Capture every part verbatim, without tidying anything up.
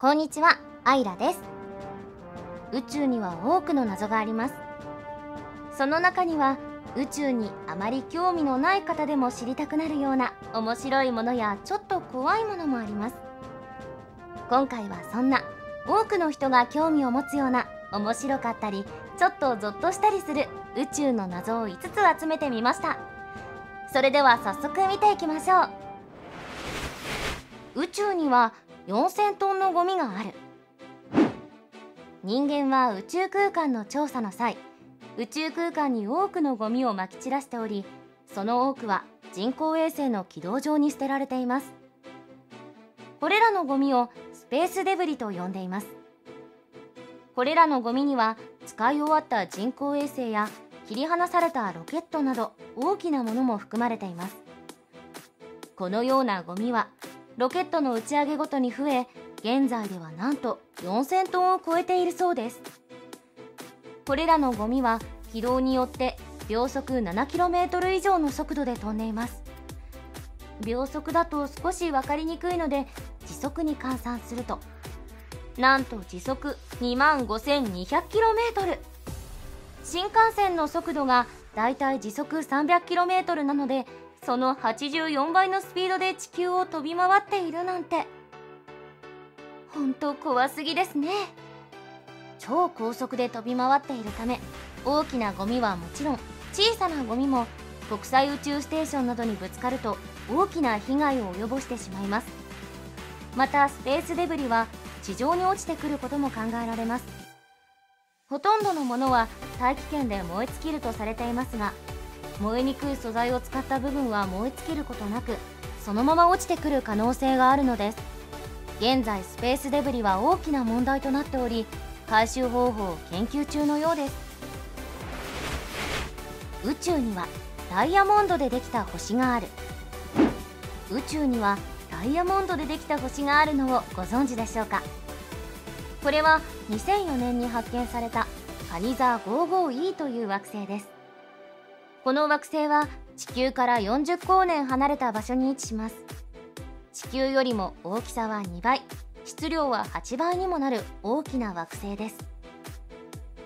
こんにちは、アイラです。宇宙には多くの謎があります。その中には宇宙にあまり興味のない方でも知りたくなるような面白いものやちょっと怖いものもあります。今回はそんな多くの人が興味を持つような面白かったりちょっとゾッとしたりする宇宙の謎をいつつ集めてみました。それでは早速見ていきましょう。宇宙にはよんせんトンのゴミがある。人間は宇宙空間の調査の際、宇宙空間に多くのゴミをまき散らしており、その多くは人工衛星の軌道上に捨てられています。これらのゴミをスペースデブリと呼んでいます。これらのゴミには使い終わった人工衛星や切り離されたロケットなど大きなものも含まれています。このようなゴミはロケットの打ち上げごとに増え、現在ではなんとよんせんトンを超えているそうです。これらのゴミは軌道によって秒速 ななキロメートル 以上の速度で飛んでいます。秒速だと少し分かりにくいので時速に換算すると、なんと時速 にまんごせんにひゃくキロメートル。新幹線の速度がだいたい時速 さんびゃくキロメートル なので、そのはちじゅうよんばいのスピードで地球を飛び回っているなんて、ほんと怖すぎですね。超高速で飛び回っているため、大きなゴミはもちろん小さなゴミも国際宇宙ステーションなどにぶつかると大きな被害を及ぼしてしまいます。またスペースデブリは地上に落ちてくることも考えられます。ほとんどのものは大気圏で燃え尽きるとされていますが、燃えにくい素材を使った部分は燃え尽きることなく、そのまま落ちてくる可能性があるのです。現在スペースデブリは大きな問題となっており、回収方法を研究中のようです。宇宙にはダイヤモンドでできた星がある。宇宙にはダイヤモンドでできた星があるのをご存知でしょうか。これはにせんよねんに発見されたカニザ ごじゅうごイー という惑星です。この惑星は地球からよんじゅうこうねん離れた場所に位置します。地球よりも大きさはにばい、質量ははちばいにもなる大きな惑星です。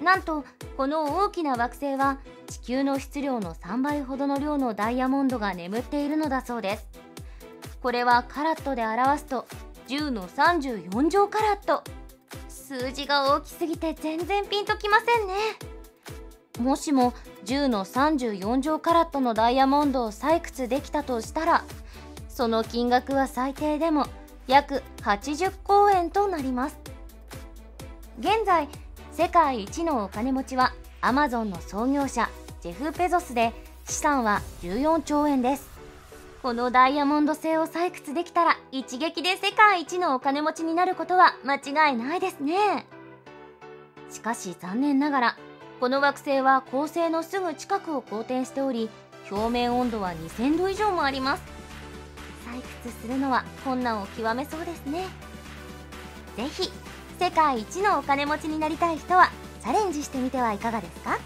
なんとこの大きな惑星は地球の質量のさんばいほどの量のダイヤモンドが眠っているのだそうです。これはカラットで表すとじゅうのさんじゅうよんじょうカラット。数字が大きすぎて全然ピンときませんね。もしもじゅうのさんじゅうよんじょうカラットのダイヤモンドを採掘できたとしたら、その金額は最低でも約はちじゅうこうえんとなります。現在世界一のお金持ちはアマゾンの創業者ジェフ・ペゾスで、資産はじゅうよんちょうえんです。このダイヤモンド製を採掘できたら一撃で世界一のお金持ちになることは間違いないですね。しかし残念ながらこの惑星は恒星のすぐ近くを公転しており、表面温度はにせんど以上もあります。採掘するのは困難を極めそうですね。ぜひ世界一のお金持ちになりたい人はチャレンジしてみてはいかがですか。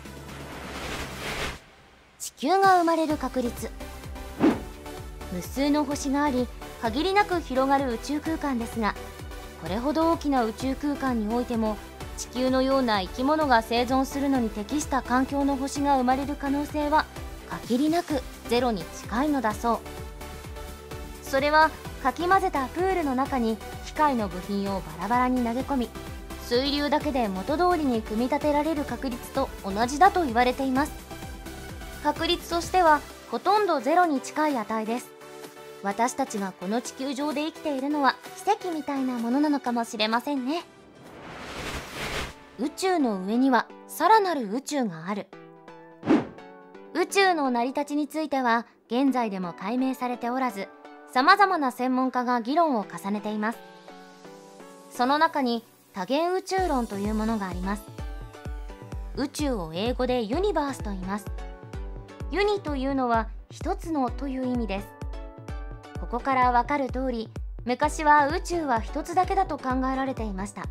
地球が生まれる確率。無数の星があり限りなく広がる宇宙空間ですが、これほど大きな宇宙空間においても地球のような生き物が生存するのに適した環境の星が生まれる可能性は限りなくゼロに近いのだそう。それはかき混ぜたプールの中に機械の部品をバラバラに投げ込み、水流だけで元通りに組み立てられる確率と同じだと言われています。確率としてはほとんどゼロに近い値です。私たちがこの地球上で生きているのは奇跡みたいなものなのかもしれませんね。宇宙の上にはさらなる宇宙がある。宇宙の成り立ちについては現在でも解明されておらず、さまざまな専門家が議論を重ねています。その中に多元宇宙論というものがあります。宇宙を英語でユニバースと言います。ユニというのは一つのという意味です。ここからわかる通り、昔は宇宙は一つだけだと考えられていました。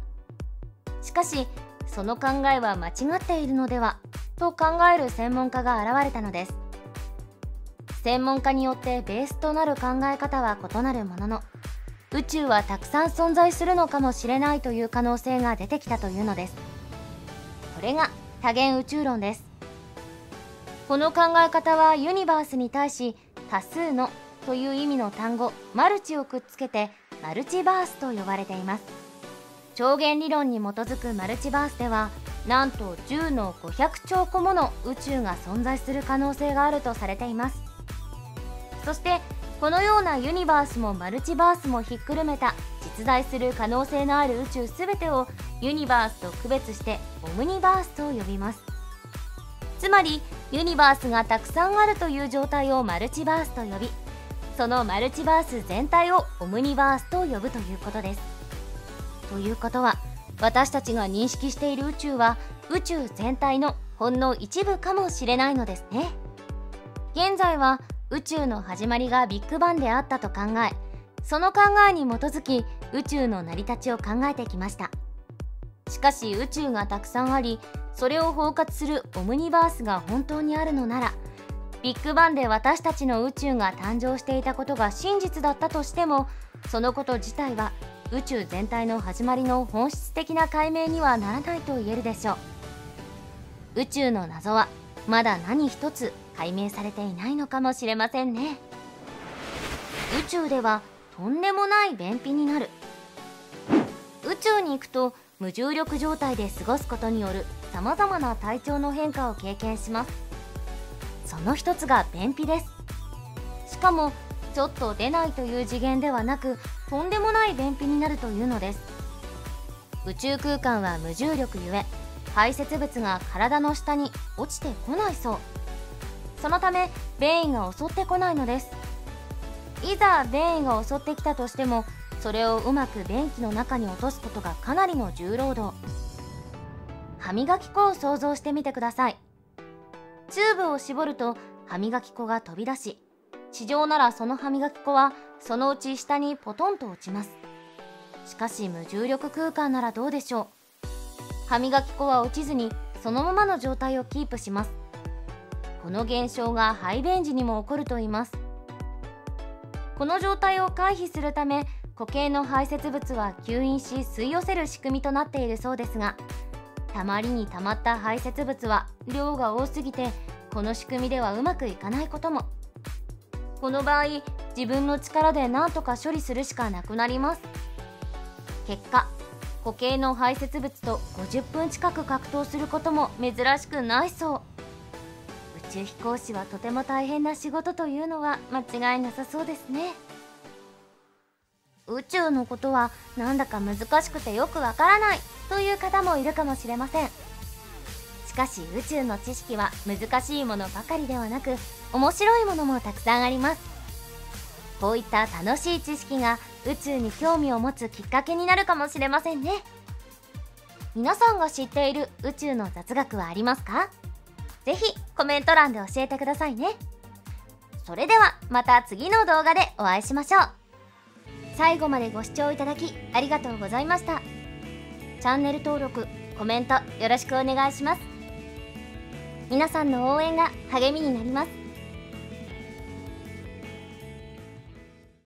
しかしその考えは間違っているのではと考える専門家が現れたのです。専門家によってベースとなる考え方は異なるものの、宇宙はたくさん存在するのかもしれないという可能性が出てきたというのです。これが多元宇宙論です。この考え方はユニバースに対し多数のという意味の単語マルチをくっつけてマルチバースと呼ばれています。超弦理論に基づくマルチバースではなんとじゅうのごひゃくちょう個もの宇宙が存在する可能性があるとされています。そしてこのようなユニバースもマルチバースもひっくるめた実在する可能性のある宇宙全てをユニバースと区別してオムニバースと呼びます。つまりユニバースがたくさんあるという状態をマルチバースと呼び、そのマルチバース全体をオムニバースと呼ぶということです。ということは私たちが認識している宇宙は宇宙全体のほんの一部かもしれないのですね。現在は宇宙の始まりがビッグバンであったと考え、その考えに基づき宇宙の成り立ちを考えてきました。しかし宇宙がたくさんあり、それを包括するオムニバースが本当にあるのなら、ビッグバンで私たちの宇宙が誕生していたことが真実だったとしても、そのこと自体は宇宙全体の始まりの本質的な解明にはならないと言えるでしょう。宇宙の謎はまだ何一つ解明されていないのかもしれませんね。宇宙ではとんでもない便秘になる。宇宙に行くと無重力状態で過ごすことによるさまざまな体調の変化を経験します。その一つが便秘です。しかもちょっと出ないという次元ではなく、とんでもない便秘になるというのです。宇宙空間は無重力ゆえ排泄物が体の下に落ちてこないそう。そのため便意が襲ってこないのです。いざ便意が襲ってきたとしても、それをうまく便器の中に落とすことがかなりの重労働。歯磨き粉を想像してみてください。チューブを絞ると歯磨き粉が飛び出し、地上ならその歯磨き粉はそのうち下にポトンと落ちます。しかし無重力空間ならどうでしょう。歯磨き粉は落ちずにそのままの状態をキープします。この現象が排便時にも起こるといいます。この状態を回避するため固形の排泄物は吸引し吸い寄せる仕組みとなっているそうですが、たまりにたまった排泄物は量が多すぎてこの仕組みではうまくいかないことも。この場合自分の力で何とか処理するしかなくなります。結果固形の排泄物とごじゅっぷん近く格闘することも珍しくないそう。宇宙飛行士はとても大変な仕事というのは間違いなさそうですね。宇宙のことはなんだか難しくてよくわからないという方もいるかもしれません。しかし宇宙の知識は難しいものばかりではなく、面白いものもたくさんあります。こういった楽しい知識が宇宙に興味を持つきっかけになるかもしれませんね。皆さんが知っている宇宙の雑学はありますか？ぜひコメント欄で教えてくださいね。それではまた次の動画でお会いしましょう。最後までご視聴いただきありがとうございました。チャンネル登録、コメントよろしくお願いします。皆さんの応援が励みになります。